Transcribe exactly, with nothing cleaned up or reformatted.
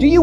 Do you